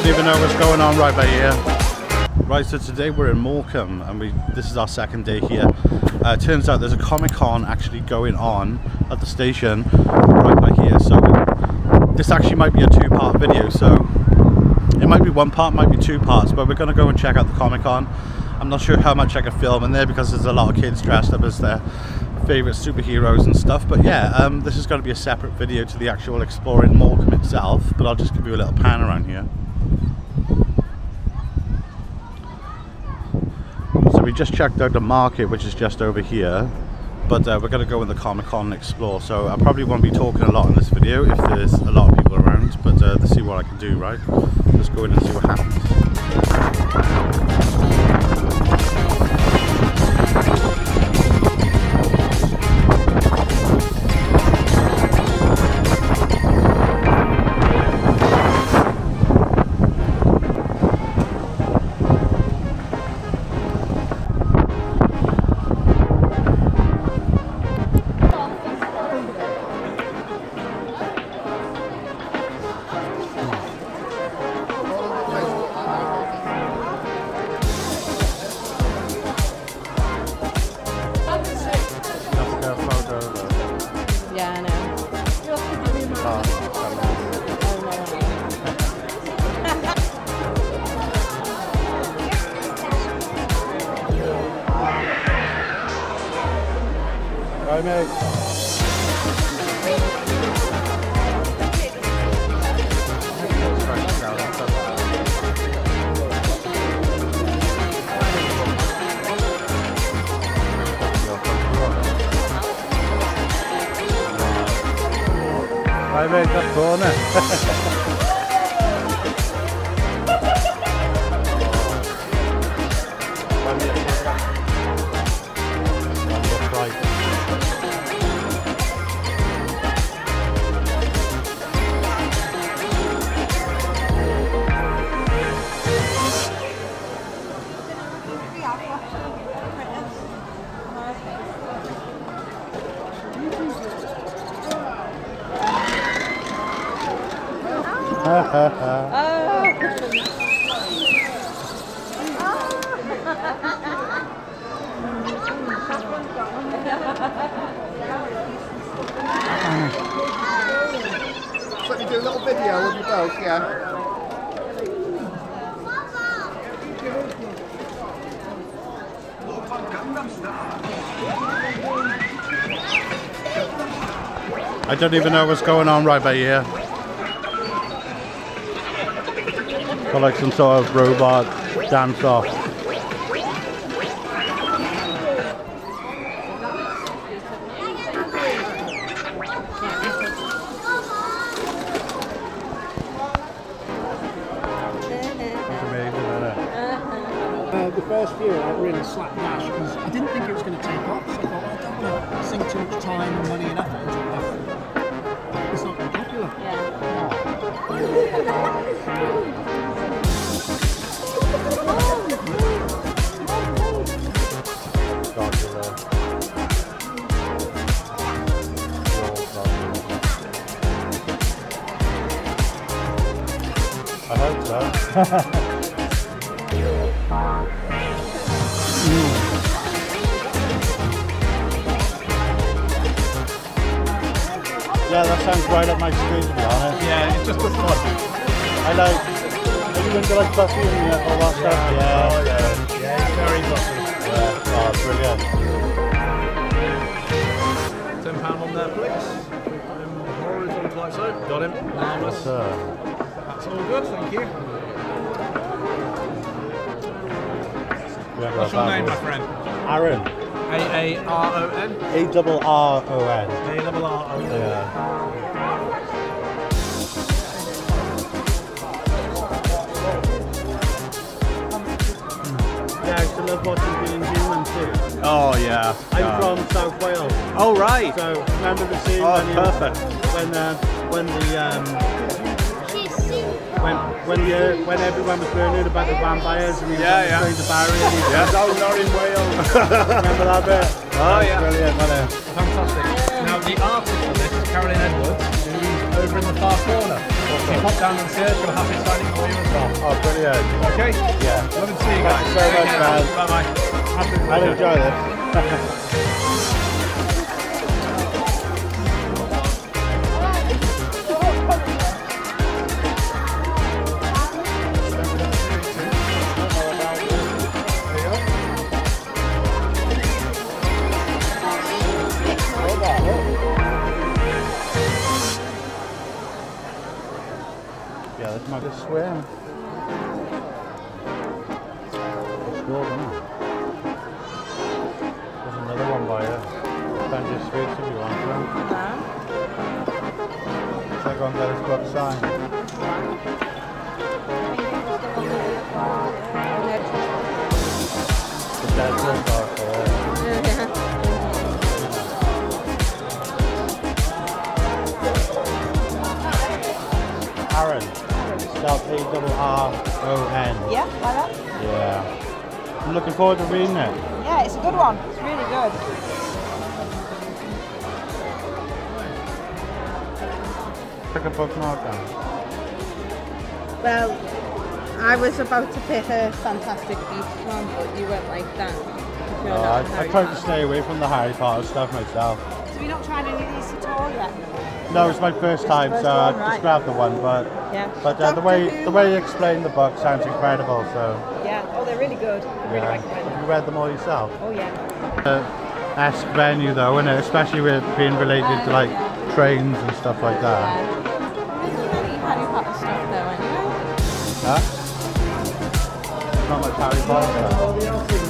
don't even know what's going on right by here. Right, so today we're in Morecambe and this is our second day here. Turns out there's a Comic Con actually going on at the station right by here, so this actually might be a two-part video, so it might be one part, might be two parts, but we're going to go and check out the Comic Con. I'm not sure how much I can film in there because there's a lot of kids dressed up as their favourite superheroes and stuff, but yeah, this is going to be a separate video to the actual exploring Morecambe itself, but I'll just give you a little pan around here. So we just checked out the market, which is just over here, but we're going to go in the Comic Con and explore, so I probably won't be talking a lot in this video if there's a lot of people around, but let's see what I can do, right? Let's go in and see what happens. Right, mate. Right, mate, that corner. So you do a little video of you both, yeah? I don't even know what's going on right by here. Got like some sort of robot dance off. The first year I really slapped Nash because I didn't think it was going to take off, so I thought I don't want to sink too much time and money and effort into it. It's not very popular. Yeah. I hope so. Yeah, that sounds right up my street, to be honest. Yeah, it's just a thought. I like, have you been to like Buffy and all that stuff? Yeah, yeah, very Buffy. Yeah, oh, brilliant. £10 on there, please. Horizontal like so. Got him. Yes, all good, thank you. What's your name, my friend? Arron. A-A-R-O-N? A-double-R-O-N. A-double-R-O-N. Yeah. Yeah, I used to love watching Being Human too. Oh, yeah. I'm from South Wales. Oh, right. So, remember the scene when everyone was learning about the vampires and he was going to barrier and he was not in Wales. Remember that bit? Oh yeah. Brilliant, wasn't it? Fantastic. Now the artist for this is Carolyn Edwards, who's over in the far corner. She popped down the stairs, she'll have it signing for you as well. Oh, brilliant. Okay. Yeah. Love to see you guys. Thanks so much, man. Bye-bye. I'll enjoy this. Yeah, this might just swim. Arron, spelled A-R-R-O-N. Yeah, like that? Yeah. I'm looking forward to reading it. Yeah, it's a good one. It's really good. Pick a bookmark down. Well, I was about to pick a Fantastic Beasts one, but you weren't like that. No, I tried to stay away from the Harry Potter stuff myself. So you're not trying any of these at all yet? No, it's my first time, so I just grabbed the one. But yeah, the way you explain the book sounds incredible. So yeah, oh, they're really good. I really recommend them. Have you read them all yourself? Oh yeah. Esque venue though, isn't it? Especially with being related to like trains and stuff like that. There's not many Harry Potter stuff though, anyway. Huh? Not much Harry Potter.